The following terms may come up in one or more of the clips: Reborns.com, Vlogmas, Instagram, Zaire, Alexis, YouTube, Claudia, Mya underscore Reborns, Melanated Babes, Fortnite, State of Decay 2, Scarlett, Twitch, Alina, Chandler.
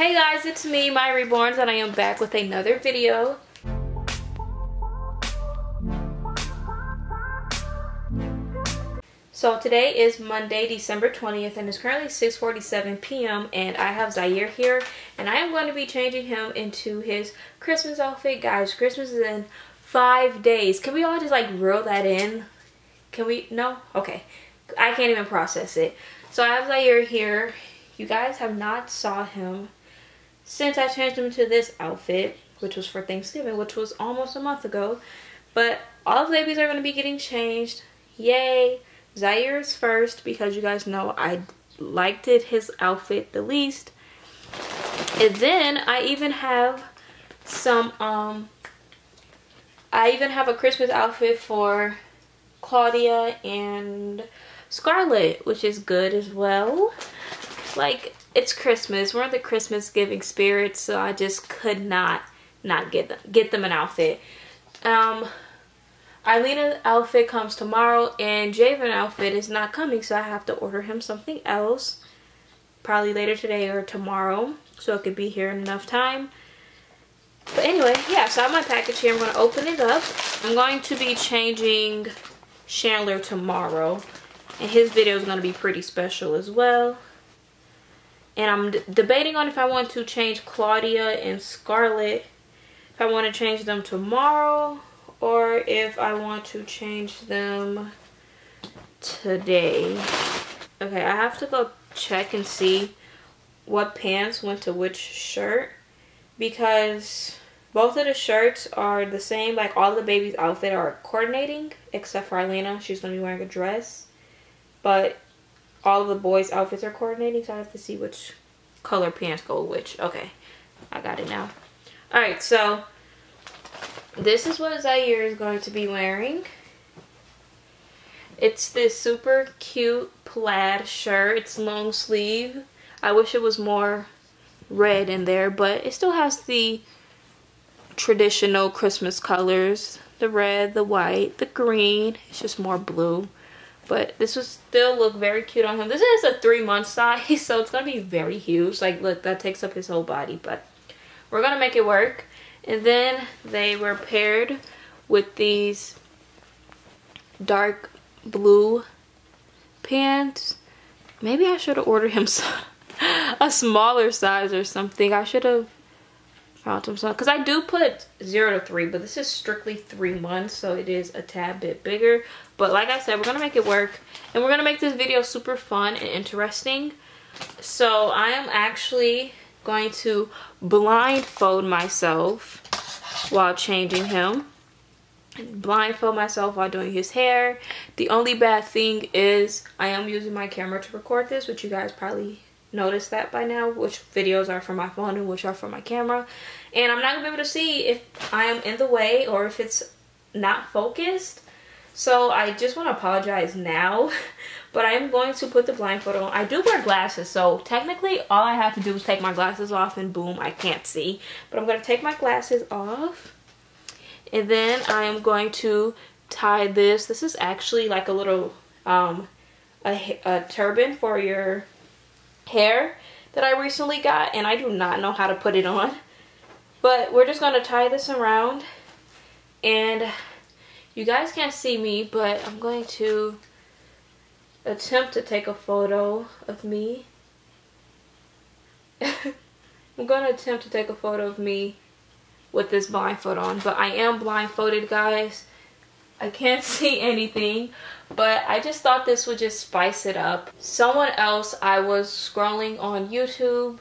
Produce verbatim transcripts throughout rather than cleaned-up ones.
Hey guys, it's me, Mya Reborns, and I am back with another video. So today is Monday, December twentieth, and it's currently six forty-seven p m and I have Zaire here, and I am going to be changing him into his Christmas outfit. Guys, Christmas is in five days. Can we all just like reel that in? Can we? No? Okay. I can't even process it. So I have Zaire here. You guys have not saw him since I changed him to this outfit, which was for Thanksgiving, which was almost a month ago. But all the babies are going to be getting changed. Yay! Zaire is first because you guys know I liked it, his outfit the least. And then I even have some, um, I even have a Christmas outfit for Claudia and Scarlett, which is good as well. Like, it's Christmas, we're in the Christmas giving spirit, so I just could not not get them get them an outfit. um Alina's outfit comes tomorrow and Javen's outfit is not coming, so I have to order him something else probably later today or tomorrow so it could be here in enough time. But anyway, yeah, so I have my package here. I'm going to open it up. I'm going to be changing Chandler tomorrow, and his video is going to be pretty special as well. And I'm d debating on if I want to change Claudia and Scarlett, if I want to change them tomorrow, or if I want to change them today. Okay, I have to go check and see what pants went to which shirt, because both of the shirts are the same. Like, all the babies' outfit are coordinating, except for Alina. She's going to be wearing a dress. But all the boys' outfits are coordinating, so I have to see which color pants go which. Okay, I got it now. Alright, so this is what Zaire is going to be wearing. It's this super cute plaid shirt. It's long sleeve. I wish it was more red in there, but it still has the traditional Christmas colors. The red, the white, the green. It's just more blue. But this would still look very cute on him. This is a three-month size, so it's going to be very huge. Like, look, that takes up his whole body. But we're going to make it work. And then they were paired with these dark blue pants. Maybe I should have ordered him some, a smaller size or something. I should have found him some. Because I do put zero to three, but this is strictly three months, so it is a tad bit bigger. But like I said, we're going to make it work, and we're going to make this video super fun and interesting. So I am actually going to blindfold myself while changing him. Blindfold myself while doing his hair. The only bad thing is I am using my camera to record this, which you guys probably noticed that by now, which videos are from my phone and which are from my camera. And I'm not going to be able to see if I am in the way or if it's not focused. So I just want to apologize now, but I am going to put the blindfold on. I do wear glasses, so technically all I have to do is take my glasses off and boom, I can't see. But I'm going to take my glasses off, and then I am going to tie this. This is actually like a little um, a, a turban for your hair that I recently got, and I do not know how to put it on. But we're just going to tie this around, and you guys can't see me, but I'm going to attempt to take a photo of me. I'm going to attempt to take a photo of me with this blindfold on. But I am blindfolded, guys. I can't see anything. But I just thought this would just spice it up. Someone else, I was scrolling on YouTube,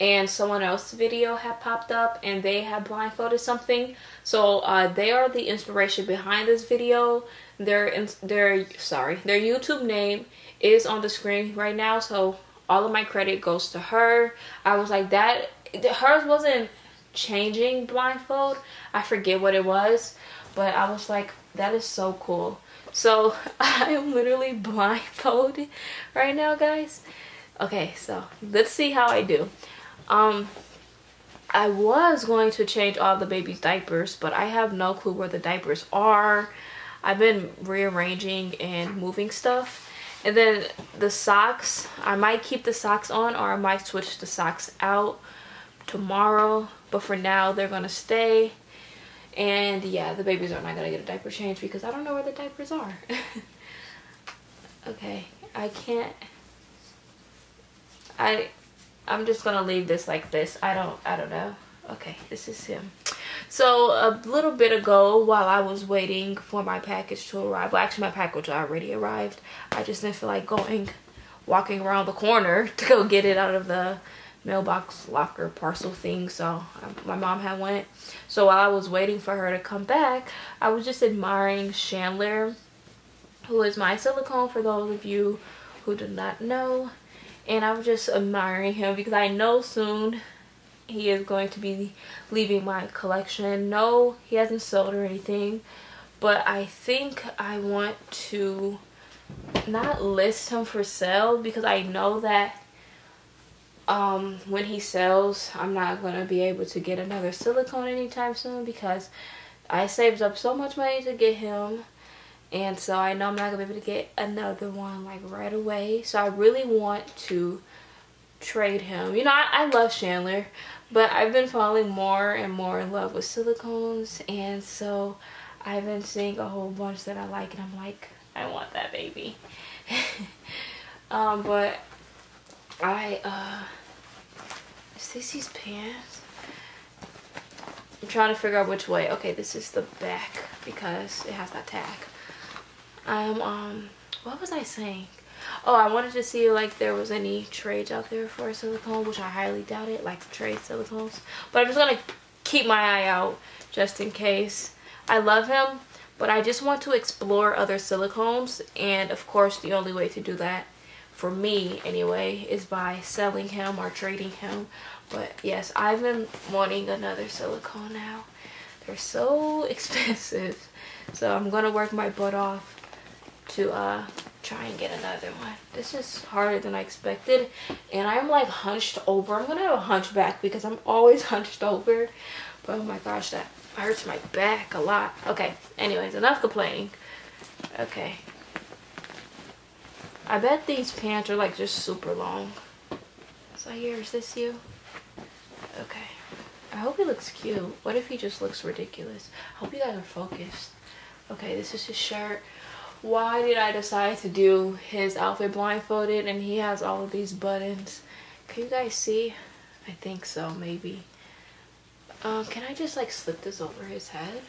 and someone else's video had popped up and they had blindfolded something. So uh, they are the inspiration behind this video. Their, in their, sorry, their YouTube name is on the screen right now. So all of my credit goes to her. I was like that. Hers wasn't changing blindfold. I forget what it was. But I was like, that is so cool. So I am literally blindfolded right now, guys. Okay, so let's see how I do. Um, I was going to change all the baby's diapers, but I have no clue where the diapers are. I've been rearranging and moving stuff, And then the socks, I might keep the socks on or I might switch the socks out tomorrow, but for now they're gonna stay. And yeah, the babies are not gonna get a diaper change because I don't know where the diapers are. Okay, I can't, I I'm just gonna leave this like this. I don't I don't know. Okay, this is him. So a little bit ago, while I was waiting for my package to arrive, well actually my package already arrived, I just didn't feel like going walking around the corner to go get it out of the mailbox locker parcel thing. So I, my mom had went. So while I was waiting for her to come back, I was just admiring Chandler, who is my silicone for those of you who do not know. And I was just admiring him because I know soon he is going to be leaving my collection. No, he hasn't sold or anything, but I think I want to not list him for sale because I know that um when he sells, I'm not going to be able to get another silicone anytime soon because I saved up so much money to get him. And so I know I'm not going to be able to get another one like right away. So I really want to trade him. You know, I, I love Chandler, but I've been falling more and more in love with silicones. And so I've been seeing a whole bunch that I like and I'm like, I want that baby. um, but I, uh, is this his pants? I'm trying to figure out which way. Okay, this is the back because it has that tag. I'm um what was I saying? Oh, I wanted to see like there was any trades out there for a silicone, which I highly doubt it, like trade silicones. But I'm just gonna keep my eye out just in case. I love him, but I just want to explore other silicones, and of course the only way to do that for me anyway is by selling him or trading him. But yes, I've been wanting another silicone now. They're so expensive. So I'm gonna work my butt off to uh try and get another one. This is harder than I expected, and I'm like hunched over. I'm gonna have a hunchback because I'm always hunched over, but oh my gosh, that hurts my back a lot. Okay, anyways, enough complaining. Okay, I bet these pants are like just super long. So here, is this you? Okay, I hope he looks cute. What if he just looks ridiculous? I hope you guys are focused. Okay, this is his shirt. Why did I decide to do his outfit blindfolded and he has all of these buttons? Can you guys see? I think so, maybe. Um, can I just like slip this over his head?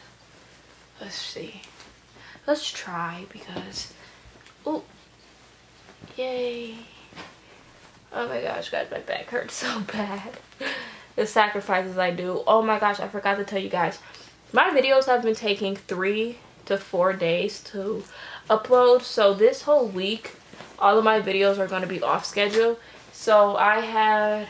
Let's see. Let's try because... Ooh! Yay! Oh my gosh, guys, my back hurts so bad. The sacrifices I do. Oh my gosh, I forgot to tell you guys. My videos have been taking three to four days to upload, so this whole week all of my videos are going to be off schedule. So I had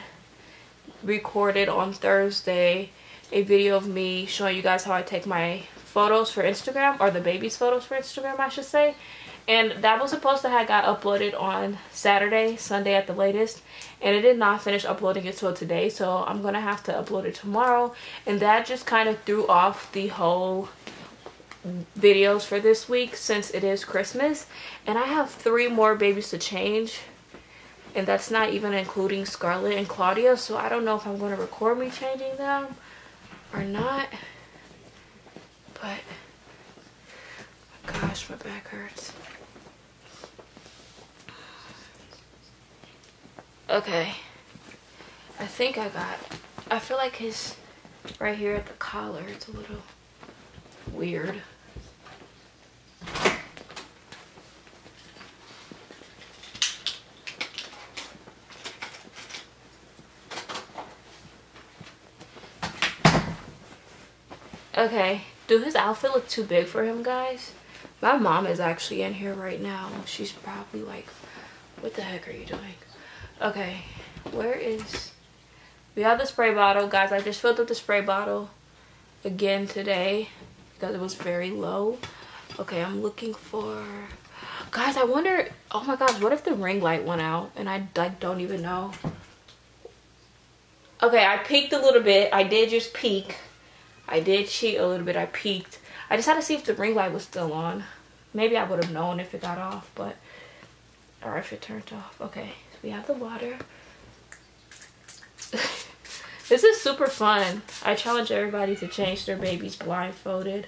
recorded on Thursday a video of me showing you guys how I take my photos for Instagram, or the baby's photos for Instagram I should say, and that was supposed to have got uploaded on Saturday, Sunday at the latest, and it did not finish uploading until today. So I'm gonna have to upload it tomorrow, and that just kind of threw off the whole videos for this week since it is Christmas, and I have three more babies to change, and that's not even including Scarlett and Claudia. So I don't know if I'm going to record me changing them or not, but oh my gosh, my back hurts. Okay, I think I got, I feel like his right here at the collar, it's a little weird. Okay, do his outfit look too big for him, guys? My mom is actually in here right now. She's probably like, what the heck are you doing? Okay, where is, we have the spray bottle, guys. I just filled up the spray bottle again today because it was very low. Okay, I'm looking for, guys, I wonder, oh my gosh, what if the ring light went out and I like don't even know. Okay, I peeked a little bit. I did just peek. I did cheat a little bit. I peeked. I just had to see if the ring light was still on. Maybe I would have known if it got off, but or if it turned off. Okay, so we have the water. This is super fun. I challenge everybody to change their babies blindfolded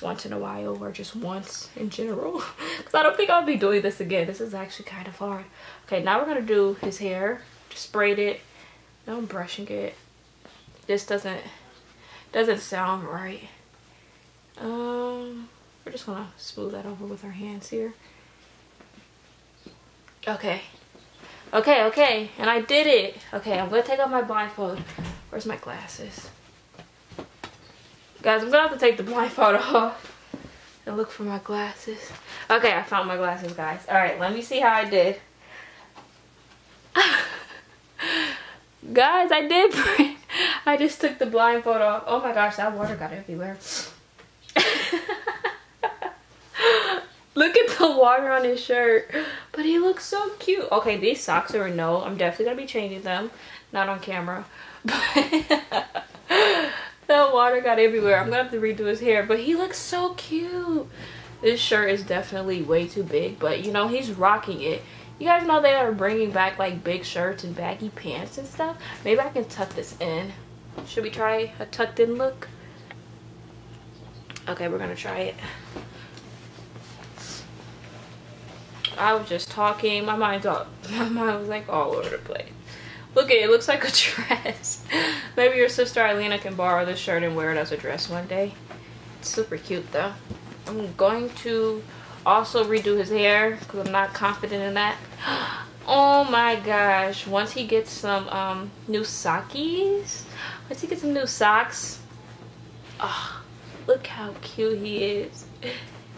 once in a while, or just once in general, because I don't think I'll be doing this again. This is actually kind of hard. Okay, now we're gonna do his hair. Just sprayed it. No, I'm brushing it. This doesn't doesn't sound right. Um, we're just gonna smooth that over with our hands here. Okay. Okay, okay, and I did it. Okay, I'm gonna take off my blindfold. Where's my glasses? Guys, I'm gonna have to take the blindfold off and look for my glasses. Okay, I found my glasses, guys. All right, let me see how I did. Guys, I did print. I just took the blindfold off. Oh my gosh, that water got everywhere. Look at the water on his shirt. But he looks so cute. Okay, these socks are a no. I'm definitely going to be changing them. Not on camera. But the water got everywhere. I'm going to have to redo his hair. But he looks so cute. This shirt is definitely way too big. But, you know, he's rocking it. You guys know they are bringing back, like, big shirts and baggy pants and stuff. Maybe I can tuck this in. Should we try a tucked-in look? Okay, we're going to try it. I was just talking. My mind's all, my mind was like all over the place. Look at it. It looks like a dress. Maybe your sister Alina can borrow this shirt and wear it as a dress one day. It's super cute though. I'm going to also redo his hair because I'm not confident in that. Oh my gosh. Once he gets some um, new sockies. Once he gets some new socks. Oh, look how cute he is.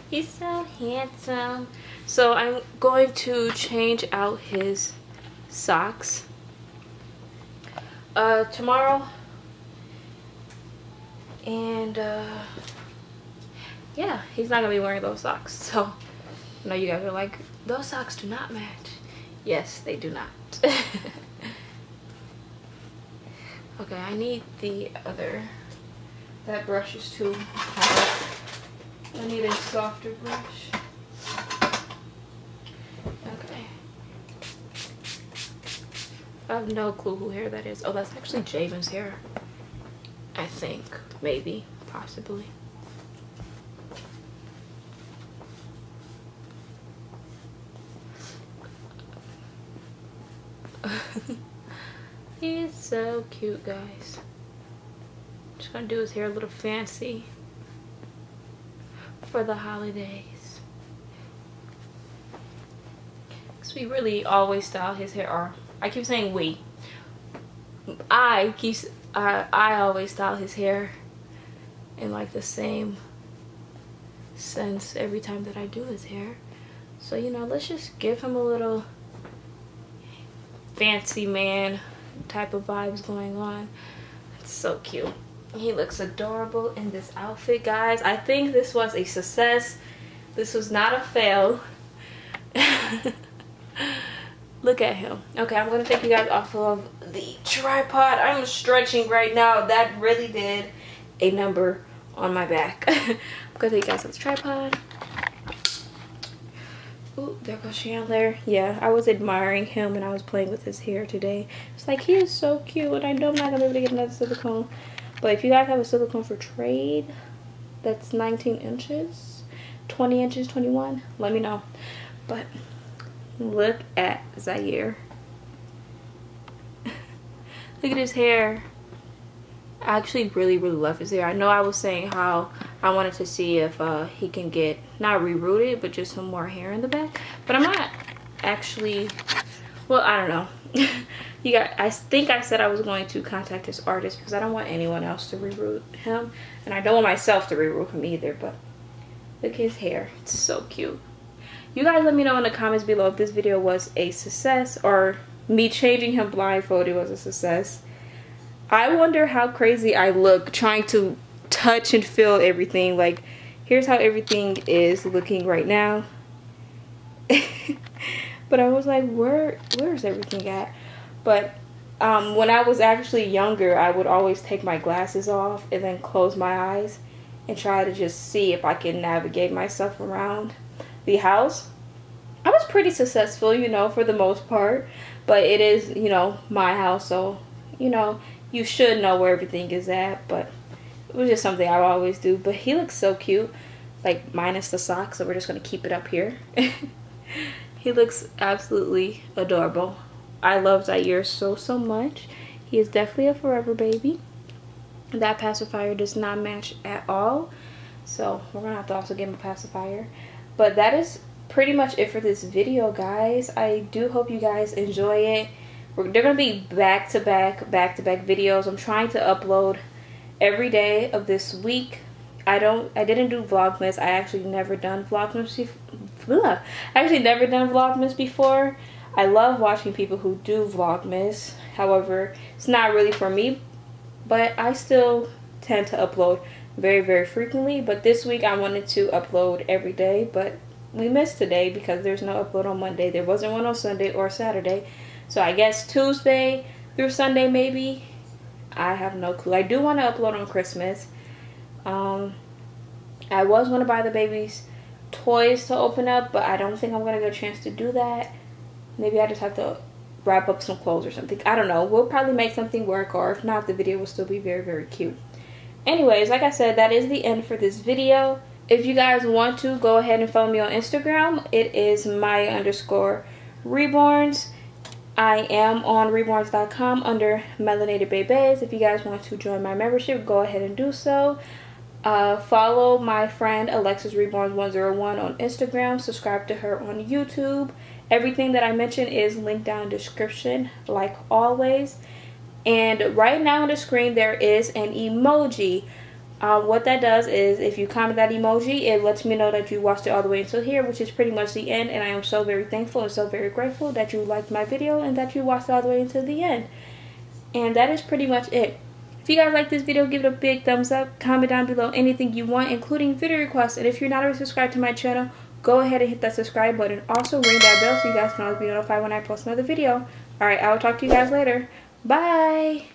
He's so handsome. So I'm going to change out his socks. Uh, tomorrow. And uh, yeah, he's not gonna be wearing those socks. So I know you guys are like, those socks do not match. Yes, they do not. Okay, I need the other. That brush is too hard. I need a softer brush. Okay. I have no clue who hair that is. Oh, that's actually Javen's hair. I think. Maybe. Possibly. He's so cute, guys. Just gonna do his hair a little fancy. For the holidays, because we really always style his hair, or I keep saying we I keep I, I always style his hair in like the same sense every time that I do his hair. So, you know, let's just give him a little fancy man type of vibes going on. It's so cute. He looks adorable in this outfit, guys. I think this was a success. This was not a fail. Look at him. Okay, I'm going to take you guys off of the tripod. I'm stretching right now. That really did a number on my back. I'm going to take you guys off the tripod. Ooh, there goes Chandler. Yeah, I was admiring him when I was playing with his hair today. It's like, he is so cute, and I know I'm not going to be able to get another silicone. But if you guys have a silicone for trade, that's nineteen inches, twenty inches, twenty-one, let me know. But look at Zaire. Look at his hair. I actually really, really love his hair. I know I was saying how I wanted to see if uh, he can get, not re-rooted, but just some more hair in the back. But I'm not actually, well, I don't know. You got, I think I said I was going to contact this artist because I don't want anyone else to reroot him. And I don't want myself to reroot him either, but look at his hair. It's so cute. You guys let me know in the comments below if this video was a success or me changing him blindfolded was a success. I wonder how crazy I look trying to touch and feel everything. Like, here's how everything is looking right now. But I was like, where, where is everything at? But um, when I was actually younger, I would always take my glasses off and then close my eyes and try to just see if I can navigate myself around the house. I was pretty successful, you know, for the most part. But it is, you know, my house, so, you know, you should know where everything is at. But it was just something I always do. But he looks so cute, like, minus the socks, so we're just going to keep it up here. He looks absolutely adorable. I love Zaire so, so much. He is definitely a forever baby. That pacifier does not match at all. So we're going to have to also give him a pacifier. But that is pretty much it for this video, guys. I do hope you guys enjoy it. We're, they're going to be back to back, back to back videos. I'm trying to upload every day of this week. I don't, I didn't do Vlogmas. I actually never done Vlogmas before. I actually never done Vlogmas before. I love watching people who do Vlogmas. However, it's not really for me, but I still tend to upload very, very frequently. But this week I wanted to upload every day, but we missed today because there's no upload on Monday. There wasn't one on Sunday or Saturday. So I guess Tuesday through Sunday maybe. I have no clue. I do want to upload on Christmas. Um, I was going to buy the baby's toys to open up, but I don't think I'm going to get a chance to do that. Maybe I just have to wrap up some clothes or something. I don't know. We'll probably make something work, or if not, the video will still be very, very cute. Anyways, like I said, that is the end for this video. If you guys want to, go ahead and follow me on Instagram. It is Mya underscore Reborns. I am on Reborns dot com under Melanated Babes. If you guys want to join my membership, go ahead and do so. Uh, follow my friend Alexis Reborns one oh one on Instagram. Subscribe to her on YouTube. Everything that I mentioned is linked down in the description, like always. And right now on the screen there is an emoji. Uh, what that does is if you comment that emoji, it lets me know that you watched it all the way until here, which is pretty much the end. And I am so very thankful and so very grateful that you liked my video and that you watched it all the way until the end. And that is pretty much it. If you guys like this video, give it a big thumbs up. Comment down below anything you want, including video requests. And if you're not already subscribed to my channel, go ahead and hit that subscribe button. Also ring that bell so you guys can always be notified when I post another video. Alright, I will talk to you guys later. Bye!